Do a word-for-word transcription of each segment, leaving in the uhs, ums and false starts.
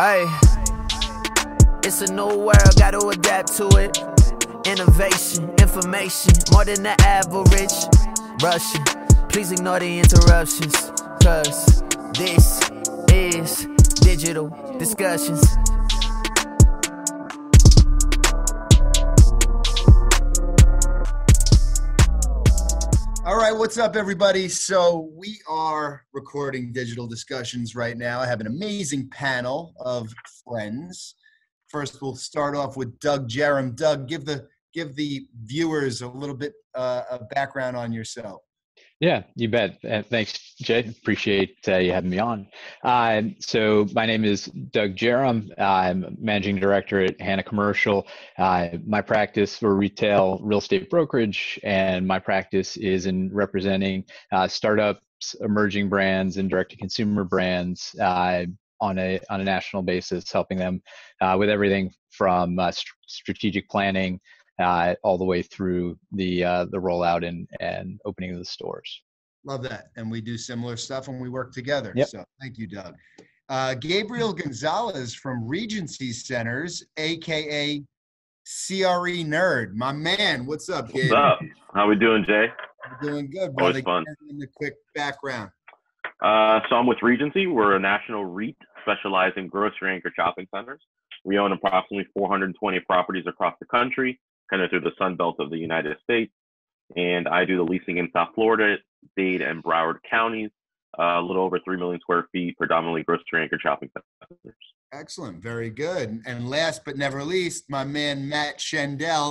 Hey, it's a new world, gotta adapt to it. Innovation, information, more than the average. Russian, please ignore the interruptions, cause this is Digital Discussions. All right, what's up, everybody? So we are recording Digital Discussions right now. I have an amazing panel of friends. First, we'll start off with Doug Jerum. Doug, give the give the viewers a little bit uh, of background on yourself. Yeah, you bet. Uh, thanks, Jay. Appreciate uh, you having me on. Uh, so my name is Doug Jerum. I'm managing director at Hanna Commercial. Uh, my practice for retail real estate brokerage, and my practice is in representing uh, startups, emerging brands, and direct-to-consumer brands uh, on a on a national basis, helping them uh, with everything from uh, st- strategic planning Uh, all the way through the uh, the rollout and, and opening of the stores. Love that. And we do similar stuff and we work together. Yep. So thank you, Doug. Uh, Gabriel Gonzalez from Regency Centers, a k a. C R E Nerd. My man, what's up, Gabe? What's up? How we doing, Jay? We're doing good, brother. Always fun. In the quick background. Uh, so I'm with Regency. We're a national REIT specialized in grocery anchor shopping centers. We own approximately four hundred twenty properties across the country, kind of through the Sun Belt of the United States. And I do the leasing in South Florida, Dade and Broward counties, uh, a little over three million square feet, predominantly grocery anchor shopping centers. Excellent, very good. And last but never least, my man, Matt Shendell.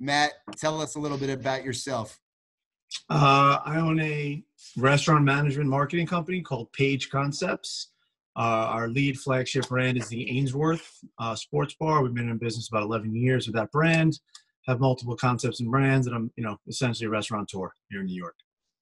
Matt, tell us a little bit about yourself. Uh, I own a restaurant management marketing company called Page Concepts. Uh, our lead flagship brand is the Ainsworth uh, sports bar. We've been in business about eleven years with that brand. Have multiple concepts and brands, and I'm, you know, essentially a restaurateur here in New York.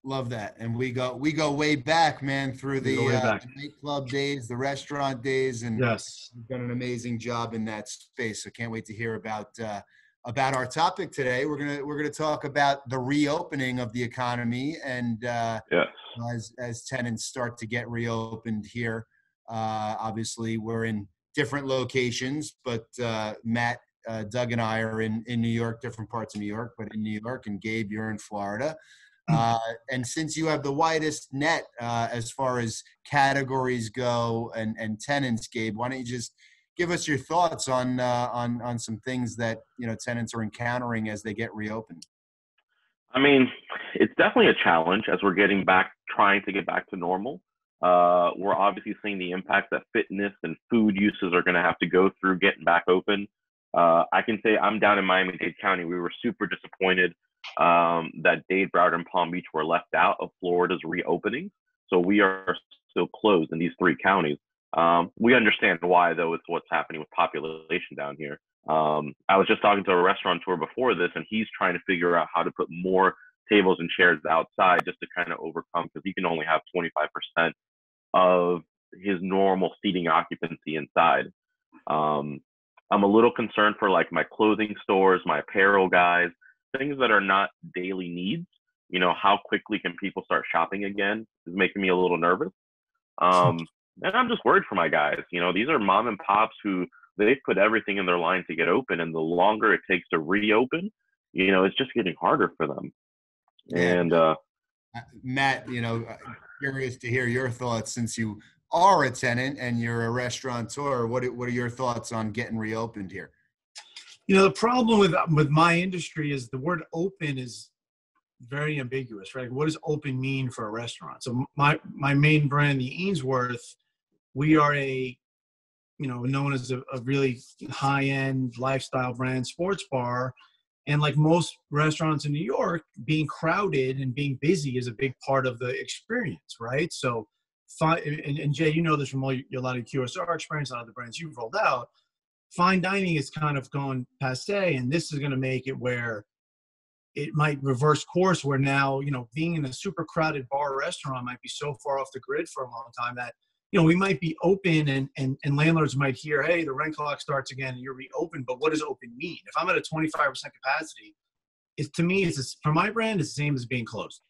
Love that. And we go we go way back, man, through the, uh, the nightclub days, the restaurant days, and yes, you've done an amazing job in that space. So can't wait to hear about uh, about our topic today. We're gonna we're gonna talk about the reopening of the economy, and uh, yes. as as tenants start to get reopened here. Uh, obviously, we're in different locations, but uh, Matt. Uh, Doug and I are in, in New York, different parts of New York, but in New York, and Gabe, you're in Florida. Uh, and since you have the widest net uh, as far as categories go and, and tenants, Gabe, why don't you just give us your thoughts on, uh, on, on some things that, you know, tenants are encountering as they get reopened? I mean, it's definitely a challenge as we're getting back, trying to get back to normal. Uh, we're obviously seeing the impact that fitness and food uses are going to have to go through getting back open. Uh, I can say I'm down in Miami-Dade County. We were super disappointed um, that Dade, Broward, and Palm Beach were left out of Florida's reopening. So we are still closed in these three counties. Um, we understand why, though. It's what's happening with population down here. Um, I was just talking to a restaurateur before this, and he's trying to figure out how to put more tables and chairs outside just to kind of overcome, because he can only have twenty-five percent of his normal seating occupancy inside. Um, I'm a little concerned for like my clothing stores, my apparel guys, things that are not daily needs. You know, how quickly can people start shopping again is making me a little nervous. Um, and I'm just worried for my guys. You know, these are mom and pops who they've put everything in their line to get open. And the longer it takes to reopen, you know, it's just getting harder for them. Yeah. And uh, Matt, you know, curious to hear your thoughts since you are a tenant and you're a restaurateur. What what are your thoughts on getting reopened here? You know, the problem with with my industry is the word "open" is very ambiguous, right? What does "open" mean for a restaurant? So my my main brand, the Ainsworth, we are a you know known as a, a really high end lifestyle brand sports bar, and like most restaurants in New York, being crowded and being busy is a big part of the experience, right? So. Fine, and, and Jay, you know this from all your, a lot of Q S R experience, a lot of the brands you've rolled out. Fine dining is kind of gone passe, and this is going to make it where it might reverse course. Where now, you know, being in a super crowded bar or restaurant might be so far off the grid for a long time that you know we might be open, and and and landlords might hear, "Hey, the rent clock starts again, and you're reopened." But what does open mean? If I'm at a twenty-five percent capacity, it's to me, it's for my brand, it's the same as being closed.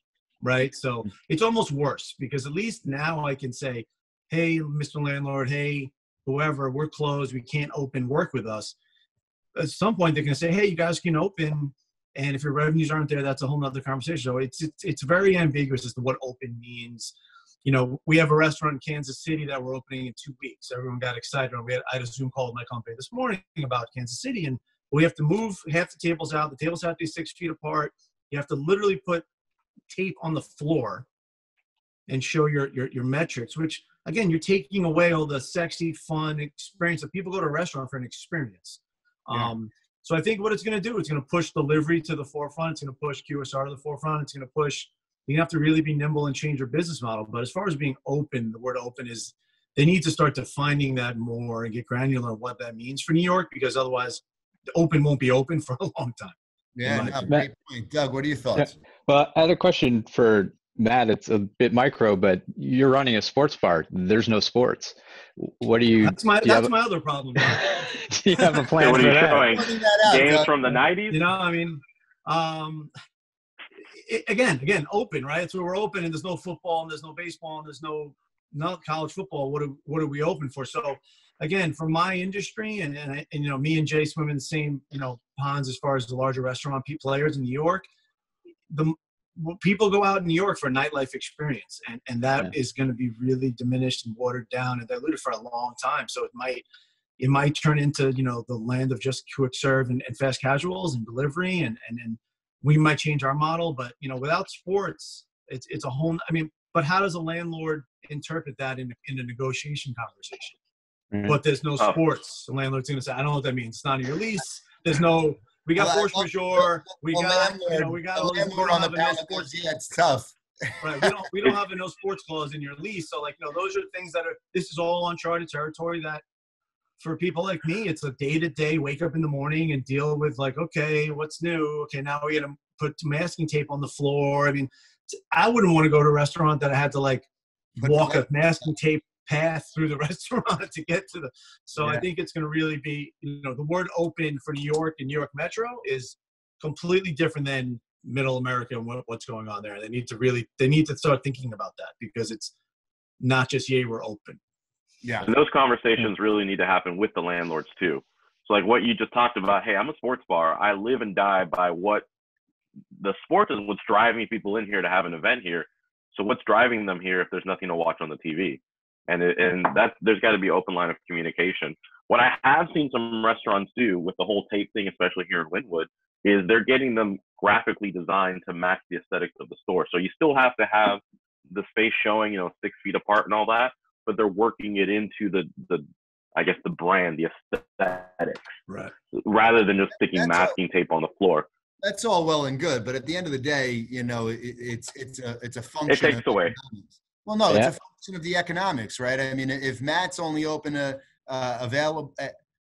Right. So it's almost worse because at least now I can say, hey, Mister Landlord, hey, whoever, we're closed, we can't open, work with us. At some point, they're going to say, hey, you guys can open. And if your revenues aren't there, that's a whole nother conversation. So it's, it's, it's very ambiguous as to what open means. You know, we have a restaurant in Kansas City that we're opening in two weeks. Everyone got excited. We had, I had a Zoom call with my company this morning about Kansas City, and we have to move half the tables out. The tables have to be six feet apart. You have to literally put tape on the floor and show your, your, your metrics, which, again, you're taking away all the sexy, fun experience that people go to a restaurant for an experience. Yeah. Um, so I think what it's going to do, it's going to push delivery to the forefront. It's going to push Q S R to the forefront. It's going to push, you have to really be nimble and change your business model. But as far as being open, the word open is, they need to start defining that more and get granular on what that means for New York, because otherwise the open won't be open for a long time. Yeah, no, great point. Doug, what are your thoughts? Yeah. Well, I had a question for Matt. It's a bit micro, but you're running a sports bar. There's no sports. What do you? That's my, do you that's have, my other problem. Do you have a plan? What are you showing? Games out, from the nineties? You know, I mean, um, it, again, again, open, right? So we're open, and there's no football, and there's no baseball, and there's no not college football. What are what are we open for? So, again, for my industry, and, and, I, and you know, me and Jay swim in the same, you know, ponds as far as the larger restaurant players in New York. The people go out in New York for a nightlife experience, and, and that yeah. is going to be really diminished and watered down and diluted for a long time. So it might, it might turn into, you know, the land of just quick serve and, and fast casuals and delivery. And, and, and we might change our model, but you know, without sports, it's, it's a whole, I mean, but how does a landlord interpret that in, in a negotiation conversation? Mm-hmm. But there's no sports. The landlord's going to say, I don't know what that means. It's not in your lease. There's no, we got force well, majeure. We well, got, landlord, you know, we got a landlord on the balance. No sports. Yeah, it's tough. Right. We don't, we don't have a no sports clause in your lease. So, like, you know, those are things that are, this is all uncharted territory that for people like me, it's a day to day, wake up in the morning and deal with, like, okay, what's new? Okay, now we got to put masking tape on the floor. I mean, I wouldn't want to go to a restaurant that I had to, like, walk a masking tape path through the restaurant to get to the so yeah. I think it's going to really be, you know, the word open for New York and New York Metro is completely different than Middle America and what, what's going on there. They need to really they need to start thinking about that, because it's not just yay we're open. Yeah, and those conversations really need to happen with the landlords too. So, like what you just talked about, hey, I'm a sports bar, I live and die by what the sports is, what's driving people in here to have an event here. So what's driving them here if there's nothing to watch on the T V? And, it, and that, there's got to be open line of communication. What I have seen some restaurants do with the whole tape thing, especially here in Wynwood, is they're getting them graphically designed to match the aesthetics of the store. So you still have to have the space showing, you know, six feet apart and all that, but they're working it into the, the I guess, the brand, the aesthetics, right, rather than just sticking that's masking all, tape on the floor. That's all well and good, but at the end of the day, you know, it, it's, it's, a, it's a function. It takes of away. Economics. Well, no, yeah. it's a function of the economics, right? I mean, if Matt's only open a, uh, available,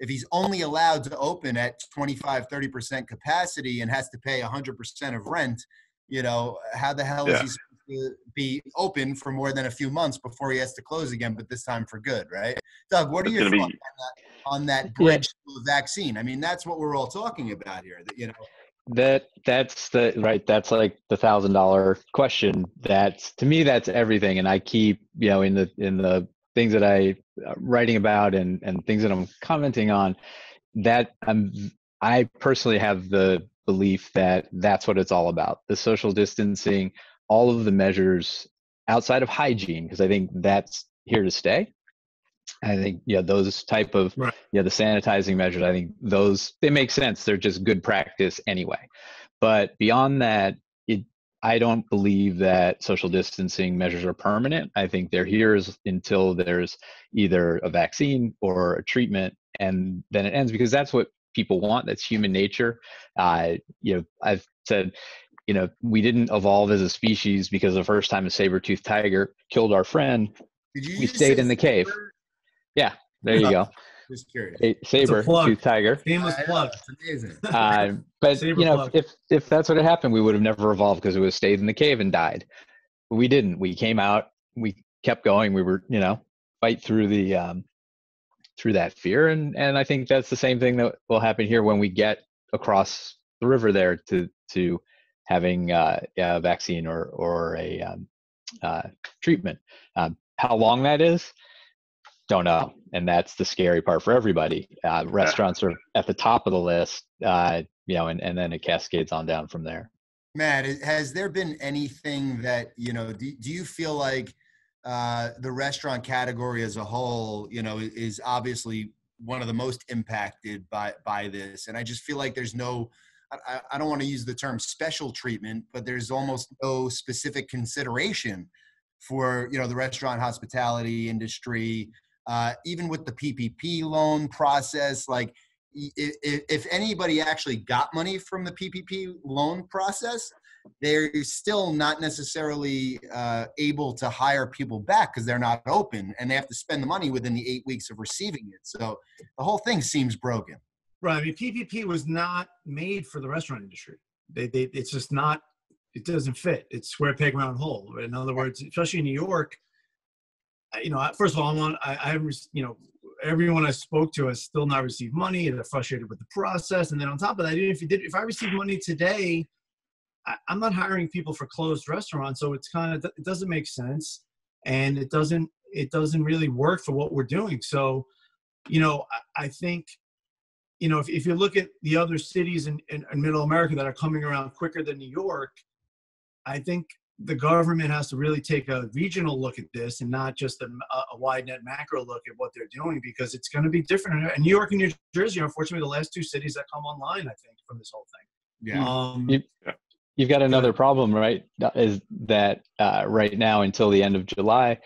if he's only allowed to open at twenty-five, thirty percent capacity and has to pay one hundred percent of rent, you know, how the hell yeah. is he supposed to be open for more than a few months before he has to close again, but this time for good, right? Doug, what are it's your thoughts on that, on that bridge yeah. to the vaccine? I mean, that's what we're all talking about here, that, you know. That that's the right. That's like the thousand dollar question. That's to me, that's everything. And I keep, you know, in the, in the things that I am writing about and, and things that I'm commenting on, that I'm, I personally have the belief that that's what it's all about. The social distancing, all of the measures outside of hygiene, because I think that's here to stay. I think, yeah, those type of, right. yeah, the sanitizing measures, I think those, they make sense. They're just good practice anyway. But beyond that, it, I don't believe that social distancing measures are permanent. I think they're here until there's either a vaccine or a treatment, and then it ends, because that's what people want. That's human nature. Uh, you know, I've said, you know, we didn't evolve as a species because the first time a saber-toothed tiger killed our friend, Did you we stayed in the cave. Yeah, there you go. Just curious. A, saber, tooth tiger. Famous plug. It's amazing. uh, but saber you know, plug. if if that's what had happened, we would have never evolved, because we would have stayed in the cave and died. But we didn't. We came out. We kept going. We were, you know, fight through the um, through that fear, and and I think that's the same thing that will happen here when we get across the river there to to having uh, a vaccine or or a um, uh, treatment. Um, how long that is. don't know. And that's the scary part for everybody. Uh, restaurants are at the top of the list, uh, you know, and, and then it cascades on down from there. Matt, has there been anything that, you know, do, do you feel like uh, the restaurant category as a whole, you know, is obviously one of the most impacted by, by this? And I just feel like there's no, I, I don't want to use the term special treatment, but there's almost no specific consideration for, you know, the restaurant hospitality industry, uh, even with the P P P loan process. Like, if, if anybody actually got money from the P P P loan process, they're still not necessarily uh, able to hire people back because they're not open, and they have to spend the money within the eight weeks of receiving it. So the whole thing seems broken. Right. I mean, P P P was not made for the restaurant industry. They, they, it's just not, it doesn't fit. It's square peg, round hole. In other words, especially in New York, you know, first of all, I'm on, I, I, you know, everyone I spoke to has still not received money, and they're frustrated with the process. And then on top of that, even if you did, if I received money today, I, I'm not hiring people for closed restaurants. So it's kind of, it doesn't make sense, and it doesn't, it doesn't really work for what we're doing. So, you know, I, I think, you know, if, if you look at the other cities in, in, in middle America that are coming around quicker than New York, I think the government has to really take a regional look at this and not just a, a wide net macro look at what they're doing, because it's going to be different. And New York and New Jersey are unfortunately the last two cities that come online, I think, from this whole thing. Yeah. Um, you, you've got another problem, right? Is that uh, right now until the end of July,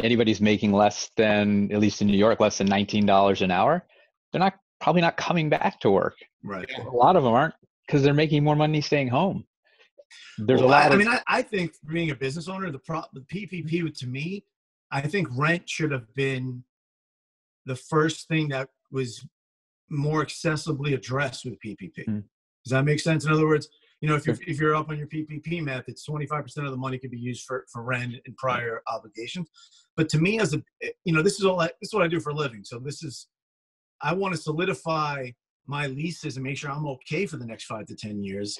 anybody's making less than, at least in New York, less than nineteen dollars an hour. They're not probably not coming back to work. Right. A lot of them aren't, because they're making more money staying home. There's well, a lot I, of- I mean, I, I think being a business owner, the, pro, the P P P, to me, I think rent should have been the first thing that was more accessibly addressed with P P P. Mm-hmm. Does that make sense? In other words, you know, if you're, if you're up on your P P P math, it's twenty-five percent of the money could be used for, for rent and prior mm-hmm. obligations. But to me, as a, you know, this is all I, this is what I do for a living. So this is, I want to solidify my leases and make sure I'm okay for the next five to ten years.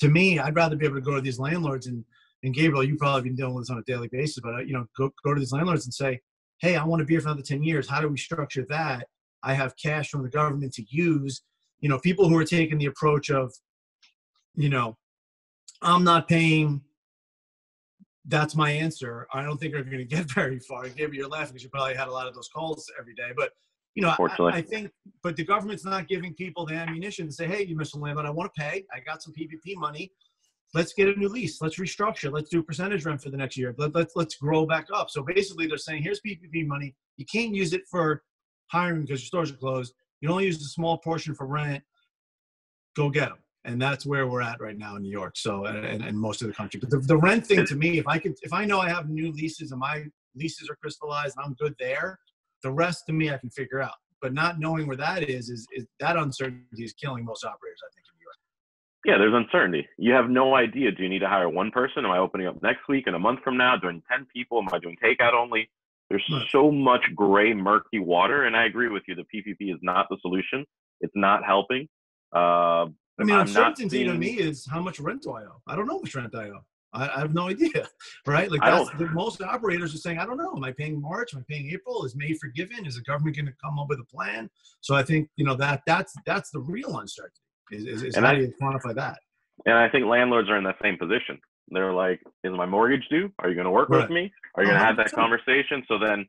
To me, I'd rather be able to go to these landlords and, and Gabriel, you've probably been dealing with this on a daily basis, but you know, go, go to these landlords and say, hey, I want to be here for another ten years. How do we structure that? I have cash from the government to use. You know, people who are taking the approach of, you know, I'm not paying, that's my answer. I don't think they're going to get very far. Gabriel, you're laughing because you probably had a lot of those calls every day, but you know, I, I think, but the government's not giving people the ammunition to say, hey, you, Mister Landlord, I want to pay. I got some P P P money. Let's get a new lease. Let's restructure. Let's do percentage rent for the next year. Let, let's, let's grow back up. So basically they're saying, here's P P P money. You can't use it for hiring because your stores are closed. You only use a small portion for rent. Go get them. And that's where we're at right now in New York. So, and, and most of the country, but the, the rent thing to me, if I could, if I know I have new leases and my leases are crystallized and I'm good there, the rest to me, I can figure out, but not knowing where that is, is, is that uncertainty is killing most operators, I think, in New York. Yeah, there's uncertainty. You have no idea. Do you need to hire one person? Am I opening up next week and a month from now doing ten people? Am I doing takeout only? There's right. so much gray, murky water. And I agree with you. The P P P is not the solution. It's not helping. Uh, I mean, I'm uncertainty seeing... to me is how much rent do I owe? I don't know how much rent I owe. I have no idea, right? Like that's, the, most operators are saying, I don't know. Am I paying March? Am I paying April? Is May forgiven? Is the government going to come up with a plan? So I think, you know, that that's that's the real uncertainty is, is, is how do you quantify that? And I think landlords are in that same position. They're like, is my mortgage due? Are you going to work right. with me? Are you going to have that conversation? So then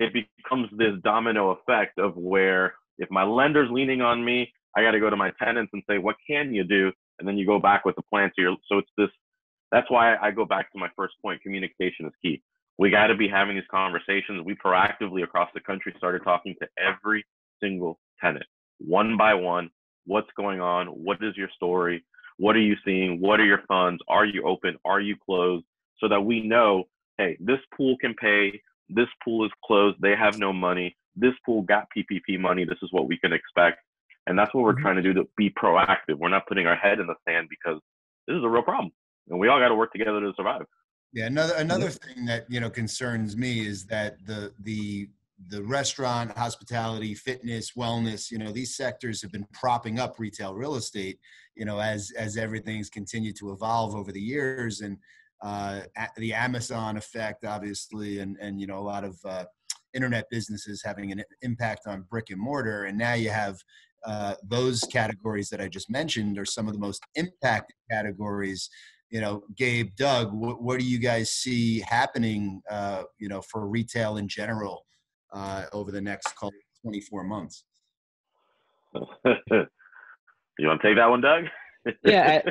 it becomes this domino effect of where if my lender's leaning on me, I got to go to my tenants and say, what can you do? And then you go back with a plan to your, so it's this, that's why I go back to my first point. Communication is key. We got to be having these conversations. We proactively across the country started talking to every single tenant, one by one. What's going on? What is your story? What are you seeing? What are your funds? Are you open? Are you closed? So that we know, hey, this pool can pay. This pool is closed. They have no money. This pool got P P P money. This is what we can expect. And that's what we're trying to do, to be proactive. We're not putting our head in the sand because this is a real problem. And we all got to work together to survive. Yeah, another another thing that, you know, concerns me is that the the the restaurant, hospitality, fitness, wellness, you know, these sectors have been propping up retail real estate, you know, as as everything's continued to evolve over the years, and uh, the Amazon effect, obviously, and and you know, a lot of uh, internet businesses having an impact on brick and mortar. And now you have uh, those categories that I just mentioned are some of the most impacted categories. You know, Gabe, Doug, what, what do you guys see happening, uh, you know, for retail in general uh, over the next twenty-four months? You want to take that one, Doug? yeah,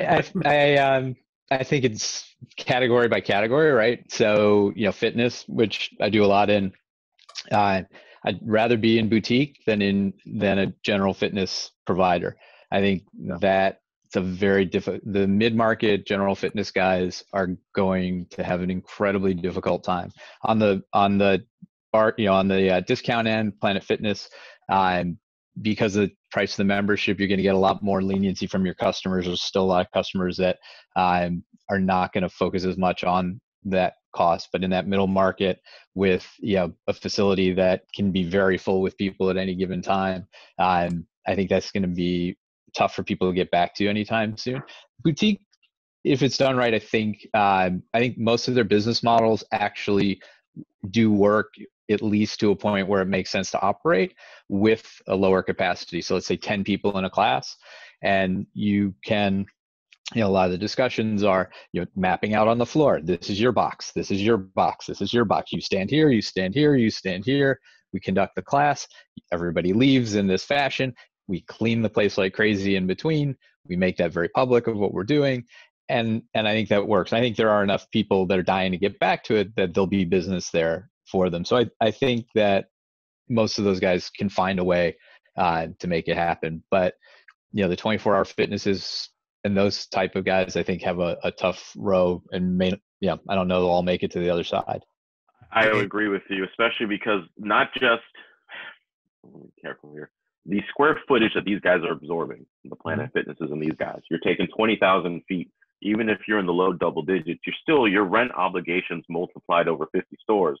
I, I, I, um, I think it's category by category, right? So, you know, fitness, which I do a lot in, uh, I'd rather be in boutique than in than a general fitness provider. I think yeah. that it's a very difficult, the mid-market general fitness guys are going to have an incredibly difficult time. On the, on the bar, you know, on the uh, discount end, Planet Fitness, um, because of the price of the membership, you're going to get a lot more leniency from your customers. There's still a lot of customers that um, are not going to focus as much on that cost. But in that middle market with, you know, a facility that can be very full with people at any given time, um, I think that's going to be tough for people to get back to anytime soon. Boutique, if it's done right, I think um, I think most of their business models actually do work, at least to a point where it makes sense to operate with a lower capacity. So let's say ten people in a class, and you can, you know, a lot of the discussions are, you know, mapping out on the floor. This is your box. This is your box. This is your box. You stand here, you stand here, you stand here. We conduct the class. Everybody leaves in this fashion. We clean the place like crazy in between. We make that very public of what we're doing. And, and I think that works. I think there are enough people that are dying to get back to it that there'll be business there for them. So I, I think that most of those guys can find a way uh, to make it happen. But, you know, the twenty-four hour fitnesses and those type of guys, I think, have a, a tough row and may, you know, I don't know, they'll all make it to the other side. I would agree with you, especially because not just, be careful here, the square footage that these guys are absorbing, the Planet Fitnesses and these guys, you're taking twenty thousand feet. Even if you're in the low double digits, you're still, your rent obligations multiplied over fifty stores.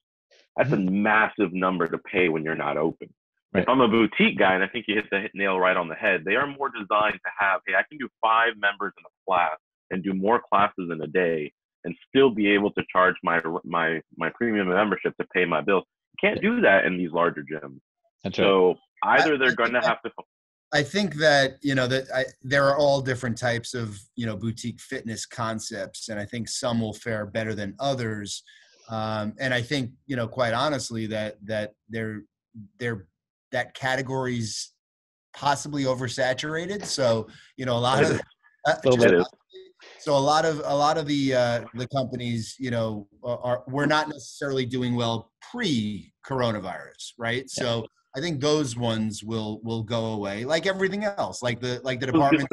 That's a massive number to pay when you're not open. Right. If I'm a boutique guy, and I think you hit the nail right on the head, they are more designed to have, hey, I can do five members in a class and do more classes in a day and still be able to charge my my my premium membership to pay my bills. You can't do that in these larger gyms. That's right. So either they're going to have to... I think that, you know, that I, there are all different types of, you know, boutique fitness concepts, and I think some will fare better than others. Um, and I think, you know, quite honestly, that that they're they're that category's possibly oversaturated. So, you know, a lot of uh, just, so a lot of a lot of the uh, the companies, you know, are were not necessarily doing well pre-coronavirus, right? Yeah. So I think those ones will will go away, like everything else, like the like the department.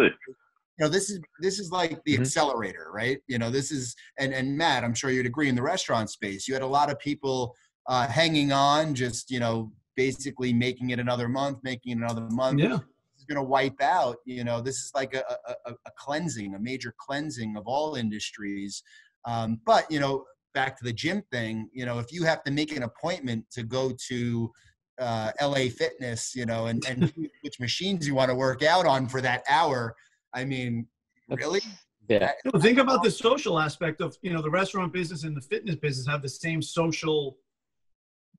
You know, this is this is like the mm-hmm. accelerator, right? You know, this is and and Matt, I'm sure you'd agree, in the restaurant space, you had a lot of people uh, hanging on, just, you know, basically making it another month, making it another month. Yeah, it's going to wipe out. You know, this is like a, a a cleansing, a major cleansing of all industries. Um, but you know, back to the gym thing, you know, if you have to make an appointment to go to uh, L A Fitness, you know, and and which machines you want to work out on for that hour. I mean, really? Yeah. No, think about the social aspect of, you know, the restaurant business and the fitness business have the same social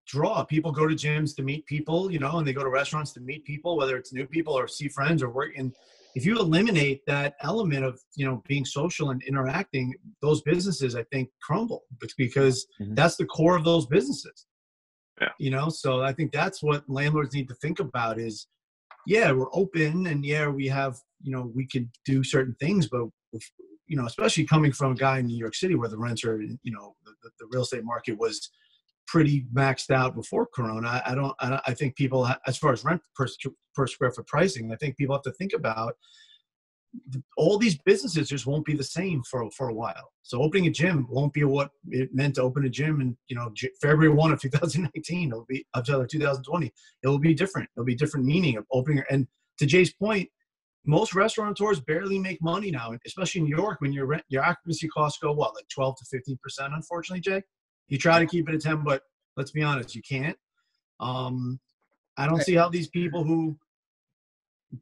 draw. People go to gyms to meet people, you know, and they go to restaurants to meet people, whether it's new people or see friends or work. And if you eliminate that element of, you know, being social and interacting, those businesses, I think, crumble because mm-hmm. that's the core of those businesses. Yeah. You know, so I think that's what landlords need to think about is, yeah, we're open and yeah, we have, you know, we could do certain things, but, if, you know, especially coming from a guy in New York City where the rents are, you know, the, the real estate market was pretty maxed out before Corona. I, I don't, I, I think people, as far as rent per, per square foot pricing, I think people have to think about all these businesses just won't be the same for, for a while. So opening a gym won't be what it meant to open a gym in, you know, February first of twenty nineteen, it'll be up to two thousand twenty. It'll be different. It'll be different meaning of opening. And to Jay's point, most restaurateurs barely make money now, especially in New York when your rent, your occupancy costs go, what, like twelve to fifteen percent, unfortunately, Jay? You try to keep it at ten, but let's be honest, you can't. Um, I don't see how these people who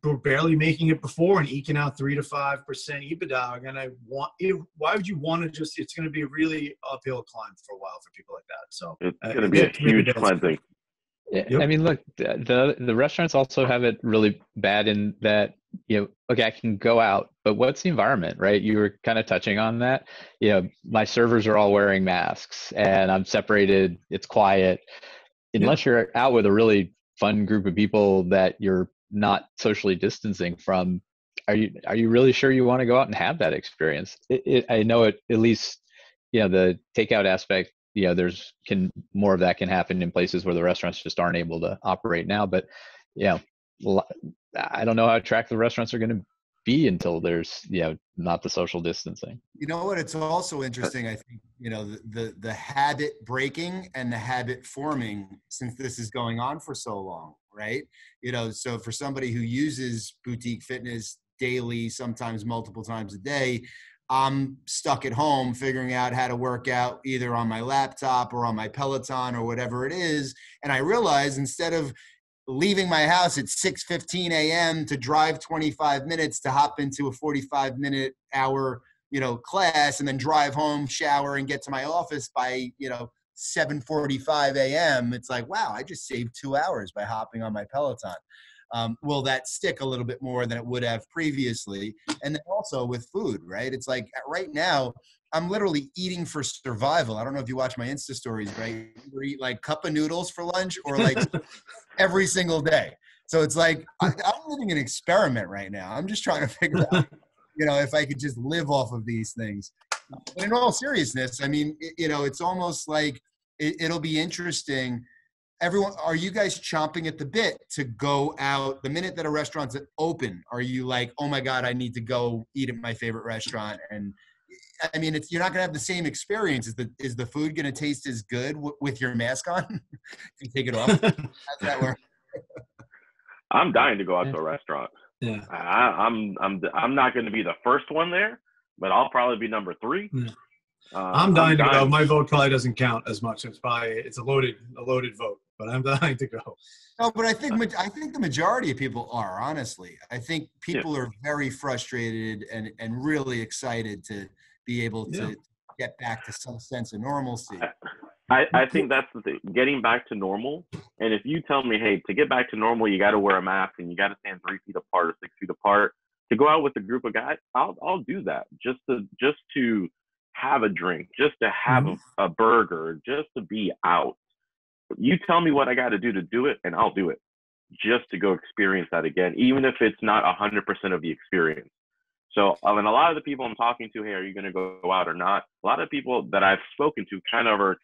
were barely making it before and eking out three to five percent EBITDA are going to want it. Why would you want to just – it's going to be a really uphill climb for a while for people like that. So It's uh, going to be a huge cleansing. Yep. I mean, look, the the restaurants also have it really bad in that, you know, okay, I can go out, but what's the environment, right? You were kind of touching on that. You know, my servers are all wearing masks and I'm separated. It's quiet. Unless yeah. you're out with a really fun group of people that you're not socially distancing from, are you are you really sure you want to go out and have that experience? It, it, I know it, at least, you know, the takeout aspect, you know, there's can more of that can happen in places where the restaurants just aren't able to operate now. But, you know, I don't know how attractive the restaurants are going to be until there's, you know, not the social distancing. You know what? It's also interesting. I think, you know, the, the, the habit breaking and the habit forming since this is going on for so long, right? You know, so for somebody who uses boutique fitness daily, sometimes multiple times a day, I'm stuck at home figuring out how to work out either on my laptop or on my Peloton or whatever it is. And I realize instead of leaving my house at six fifteen a m to drive twenty-five minutes to hop into a forty-five minute hour, you know, class and then drive home, shower and get to my office by, you know, seven forty-five a m It's like, wow, I just saved two hours by hopping on my Peloton. Um, will that stick a little bit more than it would have previously? And then also with food, right? It's like right now, I'm literally eating for survival. I don't know if you watch my Insta stories, but I either eat like cup of noodles for lunch or like every single day. So it's like, I, I'm living an experiment right now. I'm just trying to figure out, you know, if I could just live off of these things. But in all seriousness, I mean, it, you know, it's almost like it, it'll be interesting. Everyone, are you guys chomping at the bit to go out? The minute that a restaurant's open, are you like, oh my God, I need to go eat at my favorite restaurant? And I mean, it's, you're not gonna have the same experience. Is the is the food gonna taste as good w- with your mask on? You take it off. How's that work? I'm dying to go out to a restaurant. Yeah, I, I'm I'm I'm not gonna be the first one there, but I'll probably be number three. Mm. Uh, I'm dying I'm to dying. go. My vote probably doesn't count as much. It's probably it's a loaded a loaded vote, but I'm dying to go. No, but I think I think the majority of people are, honestly. I think people yeah. are very frustrated and, and really excited to be able to yeah. get back to some sense of normalcy. I, I think that's the thing, getting back to normal. And if you tell me, hey, to get back to normal, you got to wear a mask and you got to stand three feet apart or six feet apart. To go out with a group of guys, I'll I'll do that just to just to. have a drink, just to have a, a burger, just to be out. You tell me what I got to do to do it, and I'll do it just to go experience that again, even if it's not one hundred percent of the experience. So, I mean, a lot of the people I'm talking to, hey, are you going to go out or not? A lot of people that I've spoken to kind of are,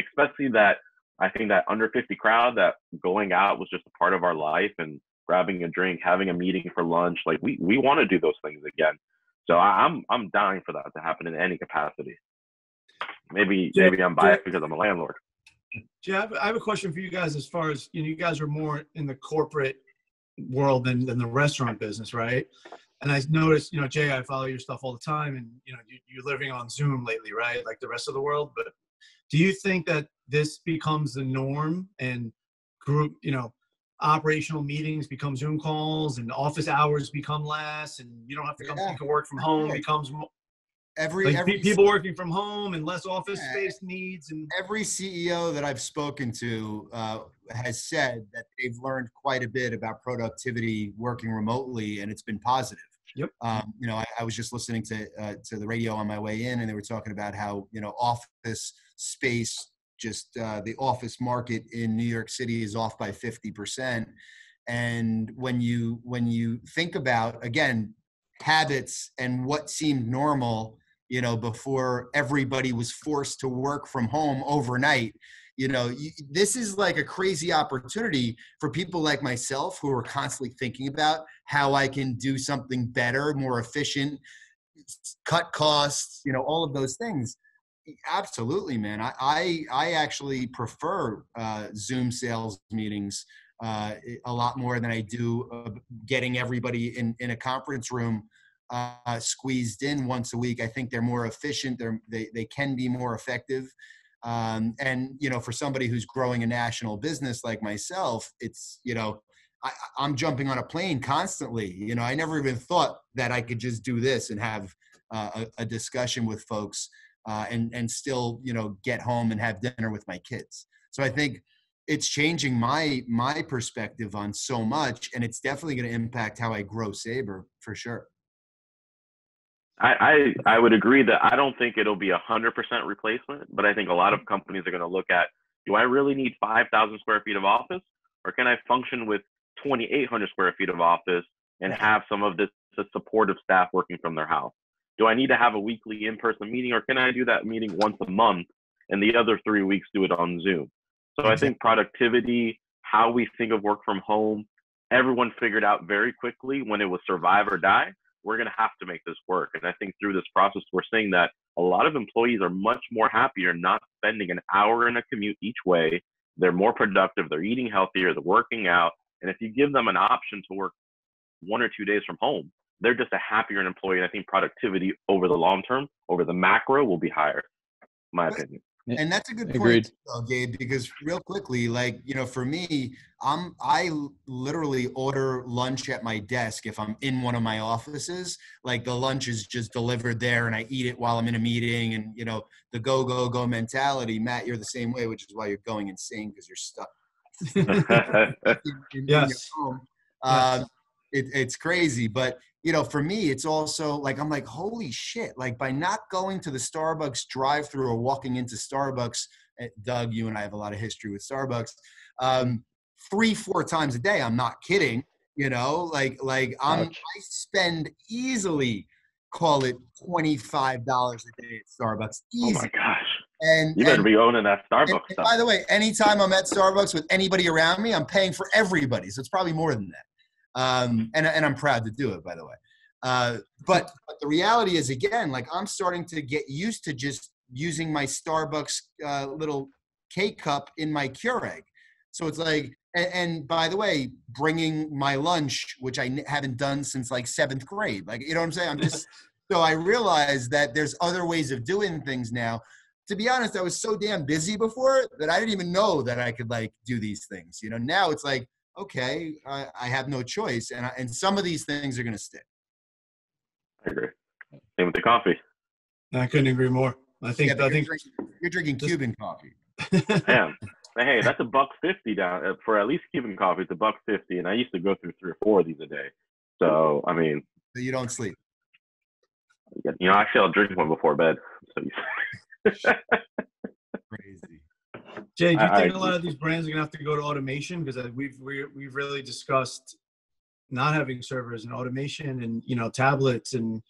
especially that, I think that under fifty crowd, that going out was just a part of our life and grabbing a drink, having a meeting for lunch. Like, we, we want to do those things again. So I'm I'm dying for that to happen in any capacity. Maybe Jay, maybe I'm biased Jay, because I'm a landlord. Jay, I have a question for you guys as far as, you know, you guys are more in the corporate world than, than the restaurant business, right? And I noticed, you know, Jay, I follow your stuff all the time, and, you know, you, you're living on Zoom lately, right? Like the rest of the world. But do you think that this becomes the norm and group, you know, operational meetings become Zoom calls and office hours become less and you don't have to come yeah. to work from home yeah. becomes more, every, like every people working from home and less office yeah. space needs. And every C E O that I've spoken to uh, has said that they've learned quite a bit about productivity working remotely, and it's been positive. Yep. Um, you know, I, I was just listening to, uh, to the radio on my way in, and they were talking about how, you know, office space, just uh, the office market in New York City is off by fifty percent. And when you when you think about, again, habits and what seemed normal, you know, before everybody was forced to work from home overnight, you know, you, this is like a crazy opportunity for people like myself who are constantly thinking about how I can do something better, more efficient, cut costs, you know, all of those things. Absolutely, man. I, I, I actually prefer uh, Zoom sales meetings uh, a lot more than I do uh, getting everybody in, in a conference room uh, squeezed in once a week. I think they're more efficient. They're, they they can be more effective. Um, and, you know, for somebody who's growing a national business like myself, it's, you know, I, I'm jumping on a plane constantly. You know, I never even thought that I could just do this and have uh, a, a discussion with folks. Uh, and and still, you know, get home and have dinner with my kids. So I think it's changing my my perspective on so much, and it's definitely going to impact how I grow Sabre for sure. I, I I would agree that I don't think it'll be a hundred percent replacement, but I think a lot of companies are going to look at, do I really need five thousand square feet of office, or can I function with twenty eight hundred square feet of office and have some of this the supportive staff working from their house? Do I need to have a weekly in-person meeting, or can I do that meeting once a month and the other three weeks do it on Zoom? So I think productivity, how we think of work from home, everyone figured out very quickly when it was survive or die, we're going to have to make this work. And I think through this process, we're seeing that a lot of employees are much more happier not spending an hour in a commute each way. They're more productive. They're eating healthier. They're working out. And if you give them an option to work one or two days from home, they're just a happier employee. And I think productivity over the long term, over the macro, will be higher, in my opinion. And that's a good Agreed. point, Gabe, because real quickly, like, you know, for me, I'm, I literally order lunch at my desk. If I'm in one of my offices, like the lunch is just delivered there and I eat it while I'm in a meeting, and, you know, the go, go, go mentality. Matt, you're the same way, which is why you're going insane because you're stuck. in, in, yes. In your home. Um, yes. It, it's crazy, but you know, for me, it's also like, I'm like, holy shit. Like by not going to the Starbucks drive through or walking into Starbucks, Doug, you and I have a lot of history with Starbucks, um, three, four times a day. I'm not kidding. You know, like, like I'm, I spend easily, call it twenty-five dollars a day at Starbucks. Easy. Oh my gosh. And you better and, be owning that Starbucks and, stuff. And by the way, anytime I'm at Starbucks with anybody around me, I'm paying for everybody. So it's probably more than that. Um, and, and I'm proud to do it, by the way. Uh, but, but the reality is, again, like I'm starting to get used to just using my Starbucks uh, little K-cup in my Keurig. So it's like, and, and by the way, bringing my lunch, which I n- haven't done since like seventh grade. Like, you know what I'm saying? I'm just, so I realized that there's other ways of doing things now. To be honest, I was so damn busy before that I didn't even know that I could like do these things. You know, now it's like, okay, I, I have no choice. And I, and some of these things are going to stick. I agree. Same with the coffee. I couldn't agree more. I think, yeah, I you're, think drinking, you're drinking this, Cuban coffee. I am. Hey, that's a buck fifty down for at least Cuban coffee. It's a buck fifty. And I used to go through three or four of these a day. So, I mean. So you don't sleep. You know, actually I'll drink one before bed. So crazy. Jay, do you think a lot of these brands are going to have to go to automation? Because we've we've really discussed not having servers and automation and, you know, tablets and,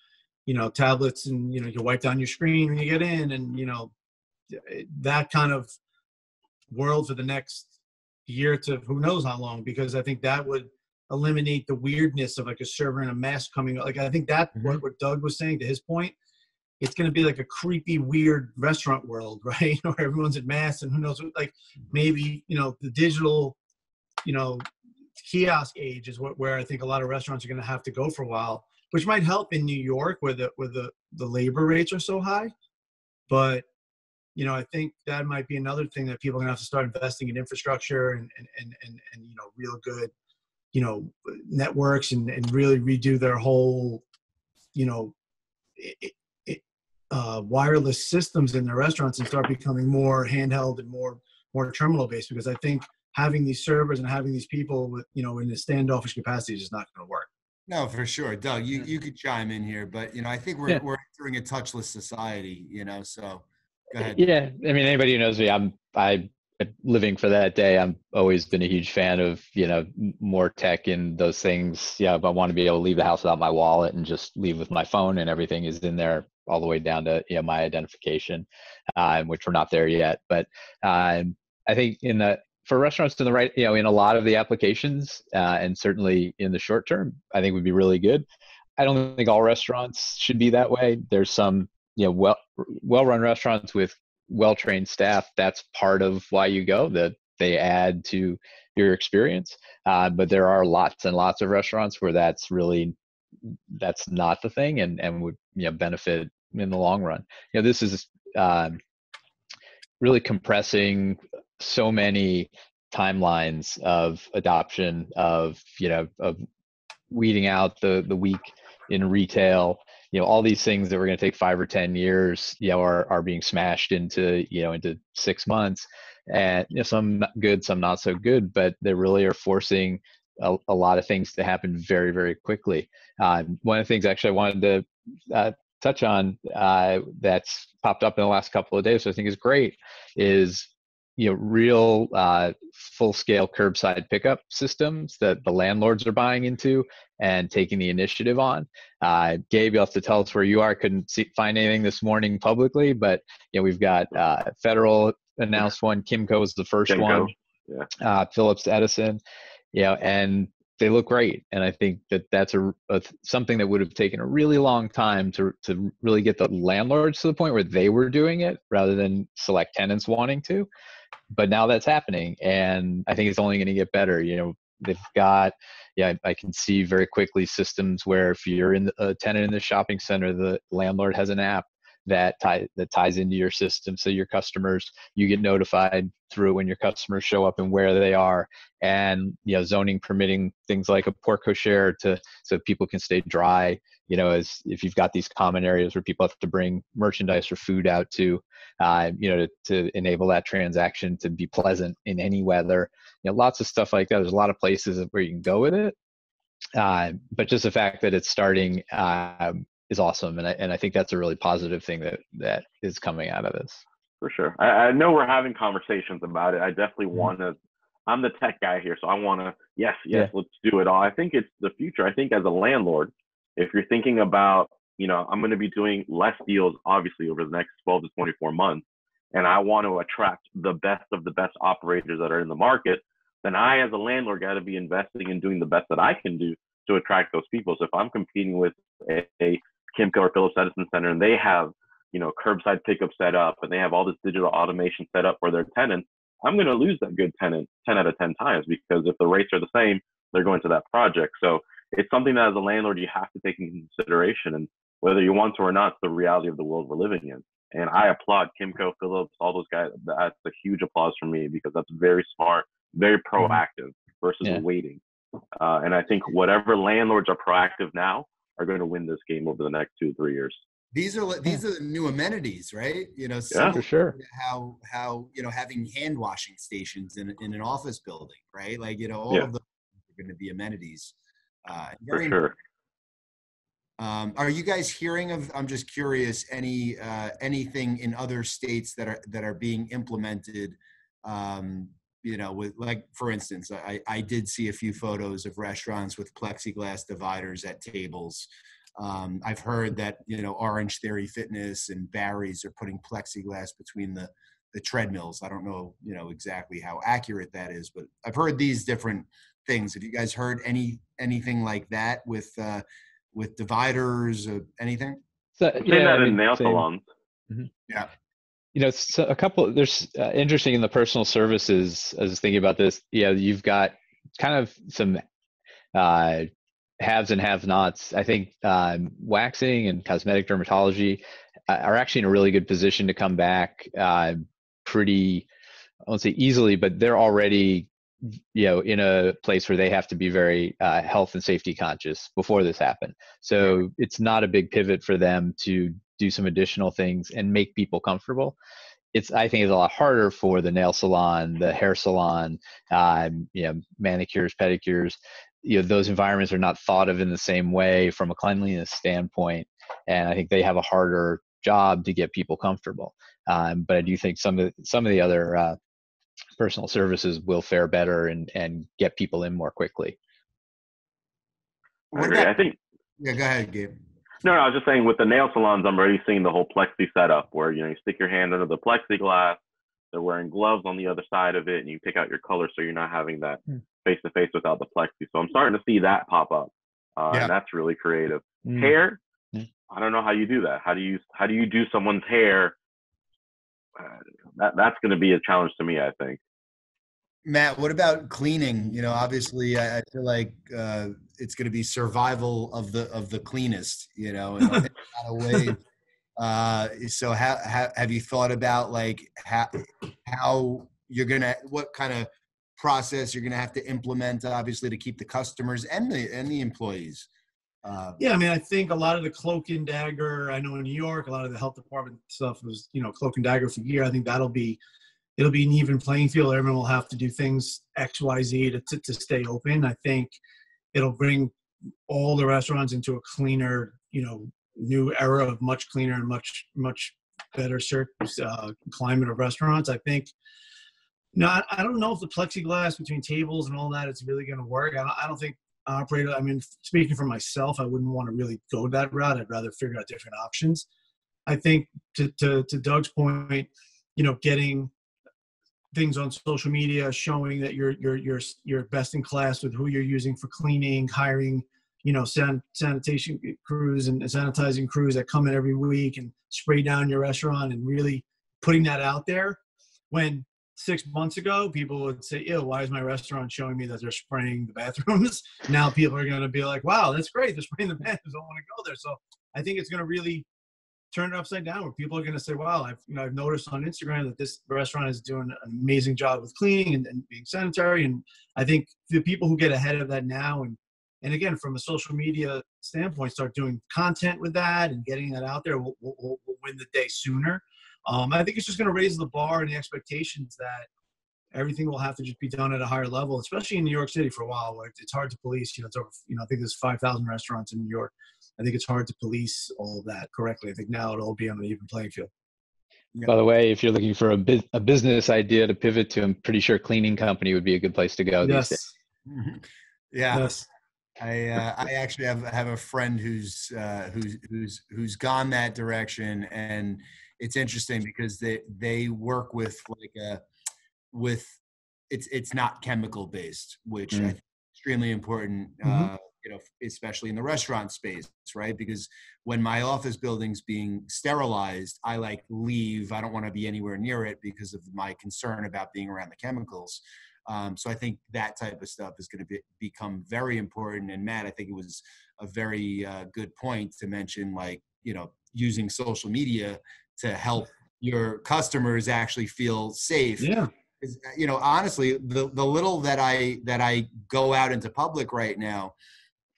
you know, tablets and, you know, you wipe down your screen when you get in and, you know, that kind of world for the next year to who knows how long, because I think that would eliminate the weirdness of like a server and a mask coming. Like, I think that what, what Doug was saying to his point, it's going to be like a creepy, weird restaurant world, right? Where everyone's at mass and who knows, like maybe, you know, the digital, you know, kiosk age is what, where I think a lot of restaurants are going to have to go for a while, which might help in New York where the, where the, the labor rates are so high. But, you know, I think that might be another thing that people are going to have to start investing in infrastructure and, and, and, and, and you know, real good, you know, networks and, and really redo their whole, you know, it, Uh, wireless systems in the restaurants and start becoming more handheld and more more terminal based, because I think having these servers and having these people with, you know, in a standoffish capacity is just not going to work. No, for sure. Doug, you, you could chime in here, but, you know, I think we're yeah. we're entering a touchless society, you know, so go ahead. Yeah. I mean, anybody who knows me, I'm I living for that day. I've always been a huge fan of, you know, more tech and those things. Yeah. But I want to be able to leave the house without my wallet and just leave with my phone, and everything is in there, all the way down to, you know, my identification, um, which we're not there yet. But um, I think in the for restaurants to the right, you know, in a lot of the applications, uh, and certainly in the short term, I think would be really good. I don't think all restaurants should be that way. There's some, you know, well well-run restaurants with well-trained staff. That's part of why you go, that they add to your experience. Uh, but there are lots and lots of restaurants where that's really that's not the thing, and and would, you know, benefit in the long run. You know, this is um, really compressing so many timelines of adoption of, you know, of weeding out the the weak in retail, you know, all these things that were going to take five or ten years, you know, are are being smashed into, you know, into six months, and you know, some good, some not so good, but they really are forcing a, a lot of things to happen very, very quickly. Uh, one of the things actually I wanted to uh, touch on uh, that's popped up in the last couple of days, so I think is great, is, you know, real uh, full-scale curbside pickup systems that the landlords are buying into and taking the initiative on. Uh, Gabe, you'll have to tell us where you are. Couldn't see, find anything this morning publicly, but you know, we've got uh, Federal announced one. Kimco was the first Kimco. one. Yeah. Uh, Phillips Edison. You know, and they look great. And I think that that's a, a something that would have taken a really long time to to really get the landlords to the point where they were doing it, rather than select tenants wanting to. But now that's happening, and I think it's only going to get better. You know, they've got, yeah, I, I can see very quickly systems where if you're in the, a tenant in the shopping center, the landlord has an app that tie, that ties into your system, so your customers, you get notified through when your customers show up and where they are, and you know, zoning permitting, things like a porte cochere to so people can stay dry. You know, as if you've got these common areas where people have to bring merchandise or food out to, uh, you know, to, to enable that transaction to be pleasant in any weather. You know, lots of stuff like that. There's a lot of places where you can go with it, uh, but just the fact that it's starting. Uh, is awesome. And I, and I think that's a really positive thing that, that is coming out of this. For sure. I, I know we're having conversations about it. I definitely want to, I'm the tech guy here, so I want to, yes, yes, yeah. let's do it all. I think it's the future. I think as a landlord, if you're thinking about, you know, I'm going to be doing less deals, obviously, over the next twelve to twenty-four months, and I want to attract the best of the best operators that are in the market, then I, as a landlord, got to be investing in doing the best that I can do to attract those people. So if I'm competing with a, a Kimco or Phillips Edison Center, and they have, you know, curbside pickup set up, and they have all this digital automation set up for their tenants, I'm going to lose that good tenant ten out of ten times, because if the rates are the same, they're going to that project. So it's something that as a landlord, you have to take into consideration, and whether you want to or not, it's the reality of the world we're living in. And I applaud Kimco, Phillips, all those guys. That's a huge applause for me, because that's very smart, very proactive versus yeah. waiting. Uh, and I think whatever landlords are proactive now, are going to win this game over the next two, three years. These are these are the new amenities, right? You know, yeah, for sure. How how you know, having hand washing stations in in an office building, right? Like, you know, all yeah. of those are going to be amenities. Uh, very for sure. Um, are you guys hearing of? I'm just curious. Any uh, anything in other states that are that are being implemented? Um, You know, with like, for instance, I, I did see a few photos of restaurants with plexiglass dividers at tables. Um, I've heard that, you know, Orange Theory Fitness and Barry's are putting plexiglass between the, the treadmills. I don't know, you know, exactly how accurate that is, but I've heard these different things. Have you guys heard any anything like that with uh, with dividers or anything? So, yeah, yeah, that in nail salons. Mm-hmm. Yeah. You know, so a couple, there's uh, interesting in the personal services, I was thinking about this, you know, you've got kind of some uh, haves and have-nots. I think uh, waxing and cosmetic dermatology are actually in a really good position to come back uh, pretty, I won't say easily, but they're already, you know, in a place where they have to be very uh, health and safety conscious before this happened. So it's not a big pivot for them to do some additional things and make people comfortable. It's, I think, it's a lot harder for the nail salon, the hair salon, uh, you know, manicures, pedicures. You know, those environments are not thought of in the same way from a cleanliness standpoint, and I think they have a harder job to get people comfortable. Um, but I do think some of the, some of the other uh, personal services will fare better and and get people in more quickly. I agree. I think. Yeah, go ahead, Gabe. No, no, I was just saying with the nail salons, I'm already seeing the whole plexi setup where, you know, you stick your hand under the plexiglass, they're wearing gloves on the other side of it, and you pick out your color so you're not having that face-to-face without the plexi. So I'm starting to see that pop up. Uh, yeah. And that's really creative. Mm. Hair, I don't know how you do that. How do you how do you do someone's hair? Uh, that That's going to be a challenge to me, I think. Matt, what about cleaning? You know, obviously, I, I feel like uh, it's going to be survival of the of the cleanest. You know, in a way. Uh, so, how, how have you thought about like how how you're gonna, what kind of process you're gonna have to implement, obviously, to keep the customers and the and the employees Uh, yeah, I mean, I think a lot of the cloak and dagger, I know in New York, a lot of the health department stuff was, you know, cloak and dagger for a year. I think that'll be, it'll be an even playing field. Everyone will have to do things X, Y, Z to, to, to stay open. I think it'll bring all the restaurants into a cleaner, you know, new era of much cleaner and much, much better uh, climate of restaurants. I think, no, I don't know if the plexiglass between tables and all that is really going to work. I don't, I don't think operator, I mean, speaking for myself, I wouldn't want to really go that route. I'd rather figure out different options. I think to, to, to Doug's point, you know, getting things on social media, showing that you're, you're, you're, you're best in class with who you're using for cleaning, hiring, you know, san- sanitation crews and sanitizing crews that come in every week and spray down your restaurant, and really putting that out there. When six months ago, people would say, ew, why is my restaurant showing me that they're spraying the bathrooms? Now people are going to be like, wow, that's great. They're spraying the bathrooms. I don't want to go there. So I think it's going to really turn it upside down, where people are going to say, wow, I've, you know, I've noticed on Instagram that this restaurant is doing an amazing job with cleaning and, and being sanitary. And I think the people who get ahead of that now, and, and again, from a social media standpoint, start doing content with that and getting that out there, will we'll, we'll win the day sooner. Um, I think it's just going to raise the bar and the expectations that everything will have to just be done at a higher level, especially in New York City for a while, where it's hard to police. You know, it's over, you know, I think there's five thousand restaurants in New York. I think it's hard to police all of that correctly. I think now it'll all be on an even playing field. Yeah. By the way, if you're looking for a, bu- a business idea to pivot to, I'm pretty sure cleaning company would be a good place to go. Yes. These days. Mm-hmm. Yeah. Yes. I uh, I actually have have a friend who's uh, who's who's who's gone that direction, and it's interesting because they they work with like a with it's it's not chemical based, which mm-hmm. I think is extremely important, mm-hmm. uh, you know, especially in the restaurant space, right? Because when my office building's being sterilized, I like leave. I don't want to be anywhere near it because of my concern about being around the chemicals. Um, so I think that type of stuff is going to be, become very important. And Matt, I think it was a very uh, good point to mention, like, you know, using social media to help your customers actually feel safe. Yeah. You know, honestly, the, the little that I, that I go out into public right now,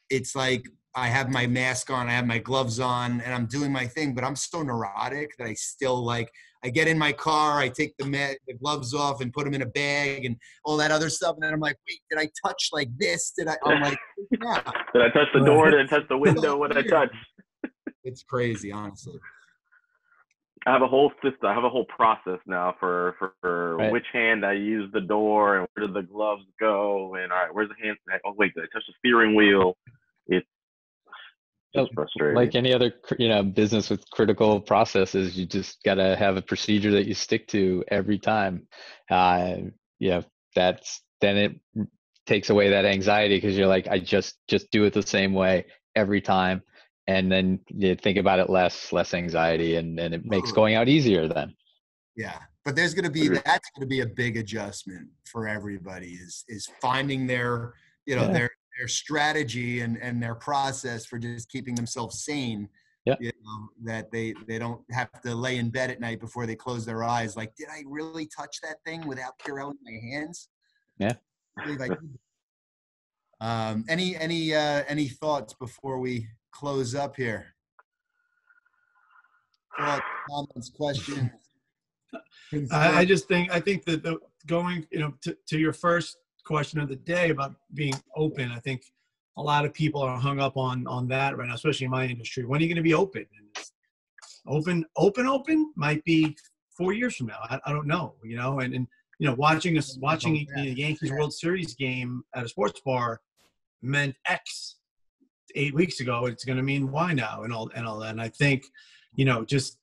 it's like, I have my mask on, I have my gloves on, and I'm doing my thing, but I'm so neurotic that I still like, I get in my car, I take the, ma- the gloves off and put them in a bag and all that other stuff. And then I'm like, wait, did I touch like this? Did I, I'm like, yeah. Did I touch the door? Did I touch the window? What did I touch? It's crazy, honestly. I have a whole system. I have a whole process now for, for, for right. which hand I use the door and where do the gloves go? And all right, where's the hand? Oh, wait, did I touch the steering wheel? It's, It's frustrating. Like any other, you know, business with critical processes, you just got to have a procedure that you stick to every time. Uh, you know, that's, then it takes away that anxiety, because you're like, I just, just do it the same way every time. And then you think about it less, less anxiety, and, and it makes going out easier then. Yeah. But there's going to be, that's going to be a big adjustment for everybody, is, is finding their, you know, yeah. their, their strategy and, and their process for just keeping themselves sane, yep. you know, that they, they don't have to lay in bed at night before they close their eyes. Like, did I really touch that thing without Purell in my hands? Yeah. um, any, any, uh, any thoughts before we close up here? Thoughts, comments, questions? I, I just think, I think that the going, you know, to, to your first question of the day about being open. I think a lot of people are hung up on on that right now, especially in my industry. When are you going to be open? And open, open, open might be four years from now. I, I don't know, you know, and, and you know, watching us watching a you know, Yankees World Series game at a sports bar meant X eight weeks ago. It's going to mean Y now, and all and all that. And I think, you know, just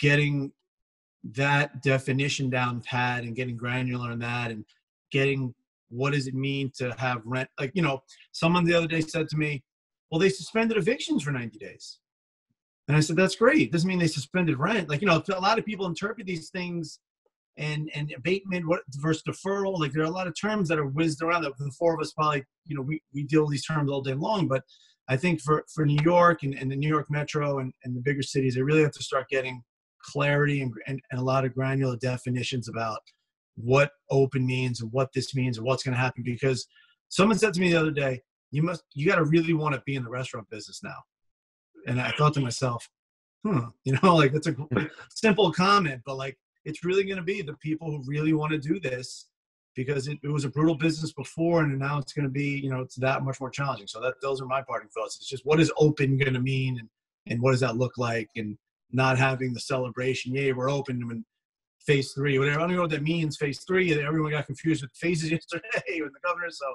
getting that definition down pat and getting granular in that, and getting what does it mean to have rent? Like, you know, someone the other day said to me, well, they suspended evictions for ninety days. And I said, that's great. It doesn't mean they suspended rent. Like, you know, a lot of people interpret these things and, and abatement versus deferral. Like, there are a lot of terms that are whizzed around that the four of us probably, you know, we, we deal with these terms all day long. But I think for, for New York and, and the New York Metro and, and the bigger cities, they really have to start getting clarity and, and, and a lot of granular definitions about what open means and what this means and what's going to happen. Because someone said to me the other day, you must, you got to really want to be in the restaurant business now. And I thought to myself, hmm, you know, like that's a simple comment, but like, it's really going to be the people who really want to do this, because it, it was a brutal business before. And now it's going to be, you know, it's that much more challenging. So that, those are my parting thoughts. It's just, what is open going to mean? And, and what does that look like? And not having the celebration. Yay, we're open. And phase three, whatever. I don't know what that means. Phase three, everyone got confused with phases yesterday with the governor. So,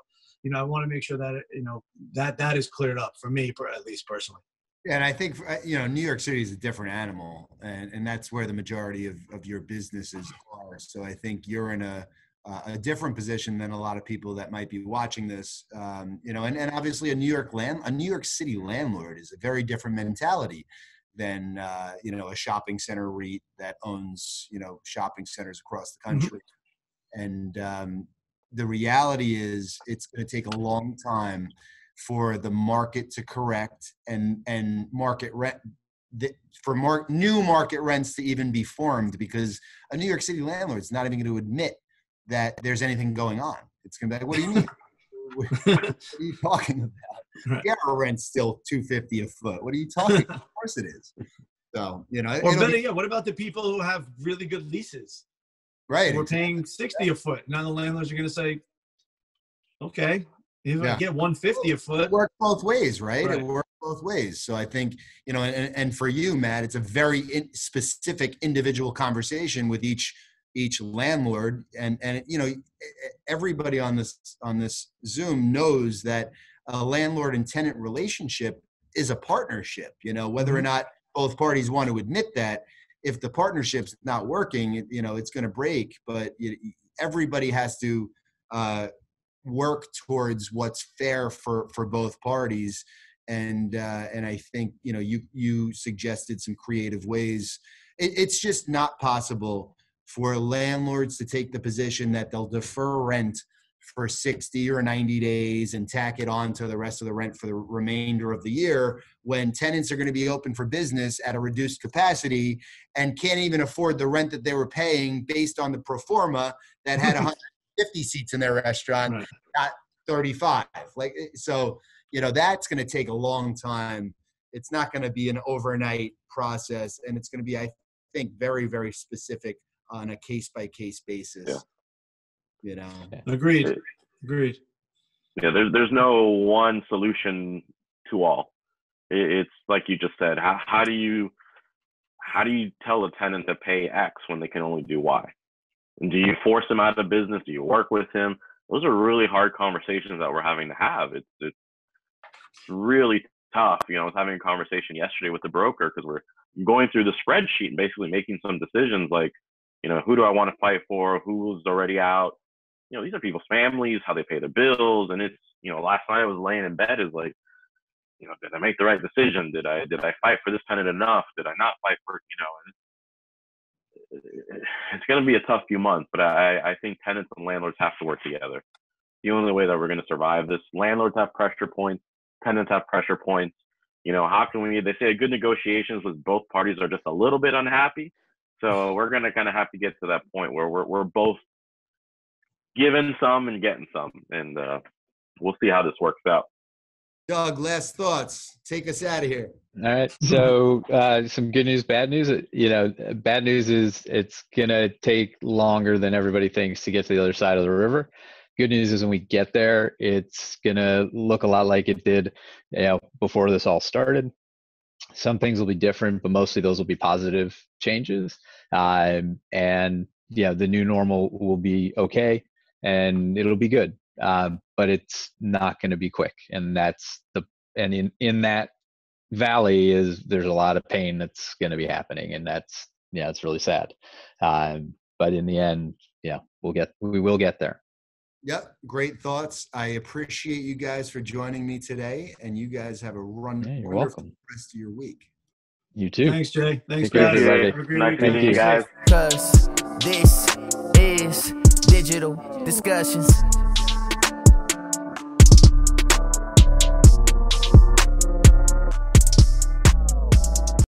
you know, I want to make sure that, you know, that, that is cleared up for me, at least personally. And I think, you know, New York City is a different animal, and, and that's where the majority of, of your businesses are. So I think you're in a, uh, a different position than a lot of people that might be watching this, um, you know, and, and obviously a New York land, a New York City landlord is a very different mentality than, uh, you know, a shopping center REIT that owns, you know, shopping centers across the country. Mm-hmm. And um, the reality is it's going to take a long time for the market to correct and and market rent the, for mar- new market rents to even be formed, because a New York City landlord is not even going to admit that there's anything going on. It's going to be like, what do you mean? What are you talking about? Yeah, our rent's still two fifty a foot. What are you talking about? Of course it is. So, you know. Or better yet, what about the people who have really good leases? Right. We're exactly. paying sixty a foot. Now the landlords are going to say, okay. If yeah. I get one fifty a foot. It works both ways, right? right? It works both ways. So I think, you know, and, and for you, Matt, it's a very in, specific individual conversation with each each landlord. And, and, you know, everybody on this on this Zoom knows that a landlord and tenant relationship is a partnership, you know, whether or not both parties want to admit that. If the partnership's not working, you know, it's going to break. But you, everybody has to uh work towards what's fair for, for both parties. And, uh, and I think, you know, you, you suggested some creative ways. It, it's just not possible for landlords to take the position that they'll defer rent for sixty or ninety days and tack it on to the rest of the rent for the remainder of the year, when tenants are going to be open for business at a reduced capacity and can't even afford the rent that they were paying based on the pro forma that had one hundred fifty seats in their restaurant, right. Not thirty-five. Like, so, you know, that's going to take a long time. It's not going to be an overnight process. And it's going to be, I think, very, very specific on a case-by-case basis. Yeah. You know? Agreed. Agreed. Yeah, there's, there's no one solution to all. It's like you just said, how, how do you, how do you tell a tenant to pay X when they can only do Y? Do you force him out of business? Do you work with him? Those are really hard conversations that we're having to have. It's, it's really tough. You know, I was having a conversation yesterday with the broker because we're going through the spreadsheet and basically making some decisions like, you know, who do I want to fight for? Who's already out? You know, these are people's families, how they pay their bills. And it's, you know, last night I was laying in bed is like, you know, did I make the right decision? Did I, did I fight for this tenant enough? Did I not fight for, you know, and it's going to be a tough few months, but I, I think tenants and landlords have to work together. The only way that we're going to survive this, landlords have pressure points, tenants have pressure points. You know, how can we, they say good negotiations with both parties are just a little bit unhappy. So we're going to kind of have to get to that point where we're, we're both giving some and getting some, and uh, we'll see how this works out. Doug, last thoughts. Take us out of here. All right. So uh, some good news, bad news. You know, bad news is it's going to take longer than everybody thinks to get to the other side of the river. Good news is when we get there, it's going to look a lot like it did, you know, before this all started. Some things will be different, but mostly those will be positive changes. Um, and, you know, the new normal will be okay, and it'll be good. Um, but it's not going to be quick. And that's the, and in, in that valley is, there's a lot of pain that's going to be happening, and that's, yeah, it's really sad. Um, but in the end, yeah, we'll get, we will get there. Yep. Great thoughts. I appreciate you guys for joining me today, and you guys have a run. Yeah, you're welcome. Rest of your week. You too. Thanks, Jay. Thanks, guys. Nice to meet you guys. This is Digital Discussions.